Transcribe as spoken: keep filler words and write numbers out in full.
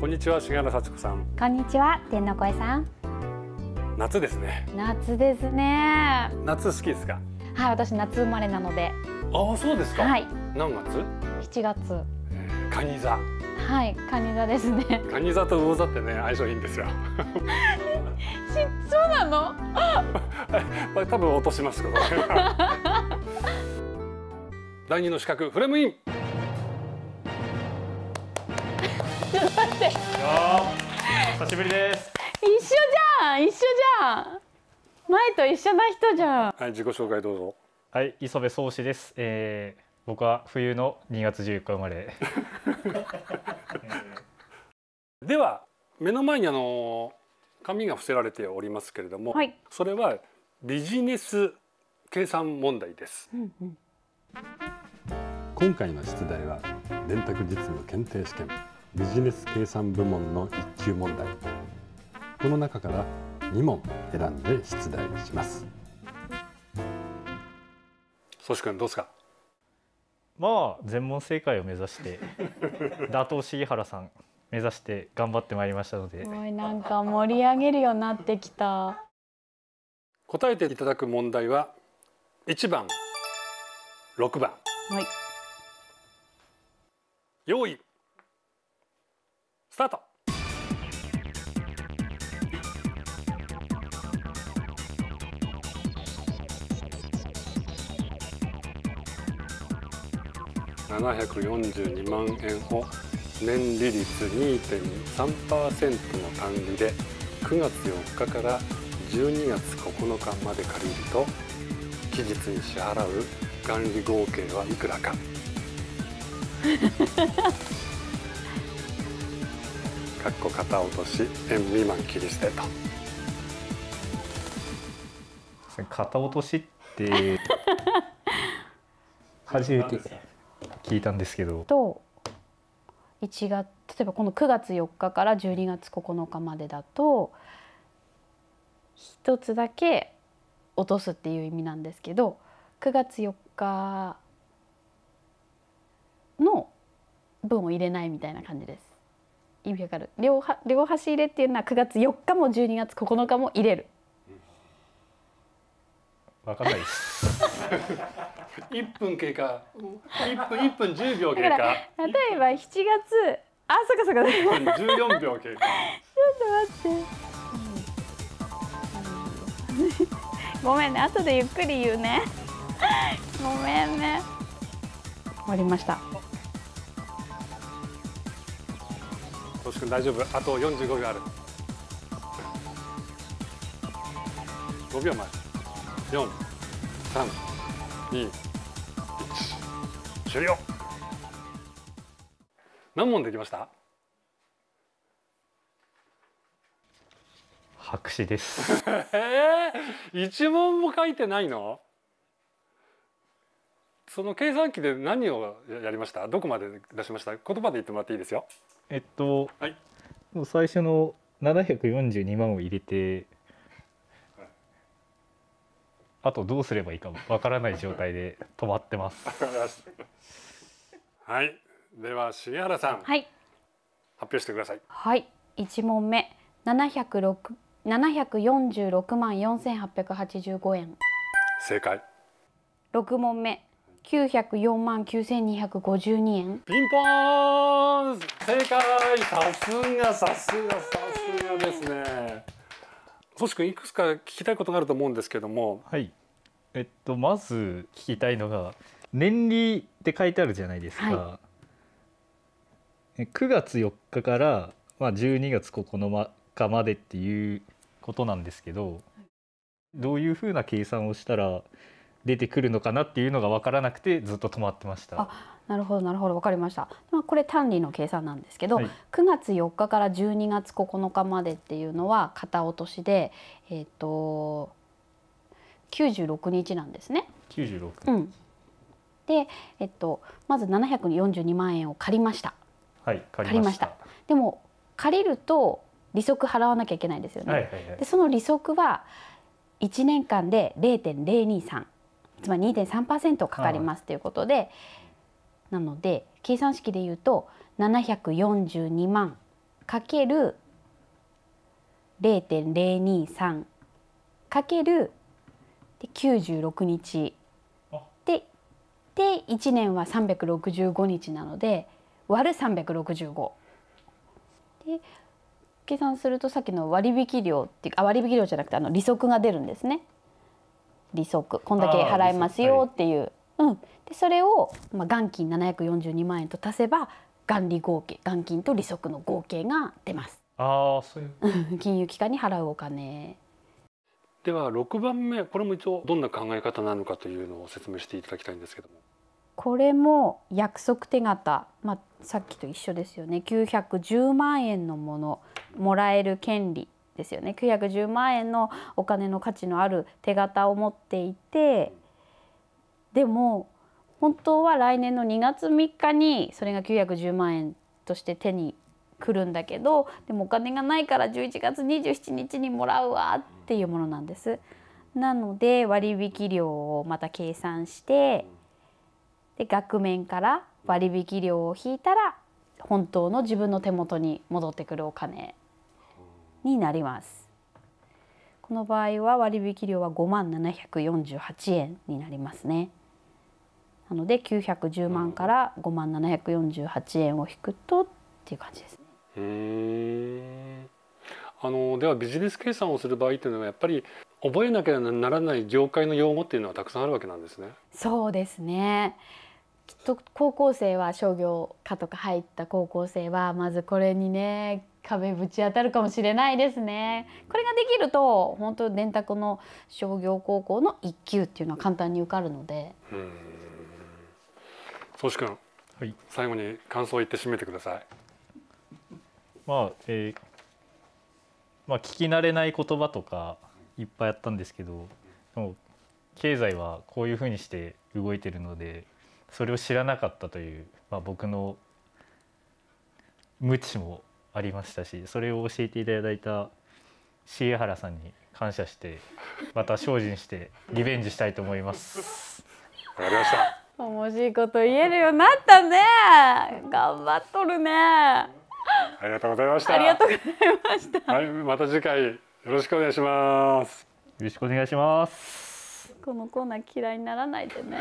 こんにちは、重原幸子さん。こんにちは、天の声さん。夏ですね。夏ですね。夏好きですか。はい、私夏生まれなので。ああ、そうですか。はい。何月？七月。蟹座。はい、蟹座ですね。蟹座と魚座ってね、相性いいんですよ。そうなの？これ多分落としますけど。第二の視覚、フレームイン。久しぶりです。一緒じゃん、一緒じゃん。前と一緒な人じゃん。はい、自己紹介どうぞ。はい、磯部壮志です。えー、僕は冬のにがつじゅうよっか生まれ。では、目の前にあの紙が伏せられておりますけれども、はい、それはビジネス計算問題です。うんうん、今回の出題は電卓実務検定試験。ビジネス計算部門の一級問題。この中からにもん選んで出題します。宗志君どうですか。まあ全問正解を目指して打倒重原さん目指して頑張ってまいりましたので。おい、なんか盛り上げるようになってきた。答えていただく問題はいちばん、ろくばん。はい。用意。スタート。ななひゃくよんじゅうにまんえんを年利率 にてんさんパーセント の単利でくがつよっかからじゅうにがつここのかまで借りると期日に支払う元利合計はいくらか。かっこ肩落とし円未満切り捨てと。肩落としって初めて聞いたんですけど。といちがつ、例えばこのくがつよっかからじゅうにがつここのかまでだとひとつだけ落とすっていう意味なんですけど、くがつよっかの分を入れないみたいな感じです。意味わかる。両端、両端入れっていうのはくがつよっかもじゅうにがつここのかも入れる。わかんないです。いっぷん経過。いっぷんいっぷんじゅうびょう経過。だから例えばしちがつ、あ、そっかそっか。いっぷんじゅうよんびょう経過。ちょっと待って。ごめんね、後でゆっくり言うね。ごめんね。終わりました。宗志君大丈夫、あとよんじゅうごびょうある。ごびょうまえ。よん、さん、に、いち、終了。何問できました？白紙です。ええ、一問も書いてないの？その計算機で何をやりました？どこまで出しました？言葉で言ってもらっていいですよ。えっと、はい、最初のななひゃくよんじゅうにまんを入れて、はい、あとどうすればいいかわからない状態で止まってます。はい、では重原さん、はい、発表してください。はい、一問目、ななひゃくよんじゅうろくまんよんせんはっぴゃくはちじゅうごえん。正解。六問目。きゅうひゃくよんまんきゅうせんにひゃくごじゅうにえん。ピンポーン、正解。さすがさすがさすがですね。宗志君いくつか聞きたいことがあると思うんですけども、はい、えっとまず聞きたいのが年利って書いてあるじゃないですか、はい、くがつよっかから、まあ、じゅうにがつここのかまでっていうことなんですけど、どういうふうな計算をしたら出てくるのかなっていうのが分からなくてずっと止まってました。あ、なるほどなるほど、分かりました。まあ、これ単利の計算なんですけど、はい、くがつよっかからじゅうにがつここのかまでっていうのは片落としで、えっときゅうじゅうろくにちなんですね。きゅうじゅうろく。うん。で、えっとまずななひゃくよんじゅうにまんえんを借りました。はい、借りました。でも借りると利息払わなきゃいけないんですよね。はいはいはい、で、その利息はいちねんかんで れいてんれいにさん。つまり にてんさんパーセント かかりますということで、はい、なので計算式で言うとななひゃくよんじゅうにまんかける れいてんれいにさん かけるきゅうじゅうろくにちで、でいちねんはさんびゃくろくじゅうごにちなので割るさんびゃくろくじゅうごで計算するとさっきの割引量っていうか、あ割引量じゃなくてあの利息が出るんですね。利息こんだけ払えますよっていう、うん、でそれを、まあ、元金ななひゃくよんじゅうにまんえんと足せば元利合計元金と利息の合計が出ます。あそういう金融機関に払うお金ではろくばんめ、これも一応どんな考え方なのかというのを説明していただきたいんですけども、これも約束手形、まあ、さっきと一緒ですよね。きゅうひゃくじゅうまんえんのものもらえる権利ですよね。きゅうひゃくじゅうまんえんのお金の価値のある手形を持っていて、でも本当は来年のにがつみっかにそれがきゅうひゃくじゅうまんえんとして手に来るんだけど、でもお金がないからじゅういちがつにじゅうしちにちにもらうわっていうものなんです。なので割引量をまた計算して、で額面から割引量を引いたら本当の自分の手元に戻ってくるお金になります。この場合は割引量はごまんななひゃくよんじゅうはちえんになりますね。なのできゅうひゃくじゅうまんからごまんななひゃくよんじゅうはちえんを引くとっていう感じですね。へー。あのではビジネス計算をする場合というのはやっぱり覚えなければならない業界の用語っていうのはたくさんあるわけなんですね。そうですね。きっと高校生は商業科とか入った高校生はまずこれにね壁ぶち当たるかもしれないですね。これができると本当電卓の商業高校の一級っていうのは簡単に受かるので。そうし君、はい、最後に感想を言って締めてください。まあ、えー、まあ聞き慣れない言葉とかいっぱいあったんですけど、でも経済はこういうふうにして動いてるので、それを知らなかったという、まあ、僕の無知もありましたし、それを教えていただいた重原さんに感謝して、また精進してリベンジしたいと思います。わかりました。面白いこと言えるようになったね。頑張っとるね。ありがとうございました。ありがとうございました。はい、また次回よろしくお願いします。よろしくお願いします。このコーナー嫌いにならないでね。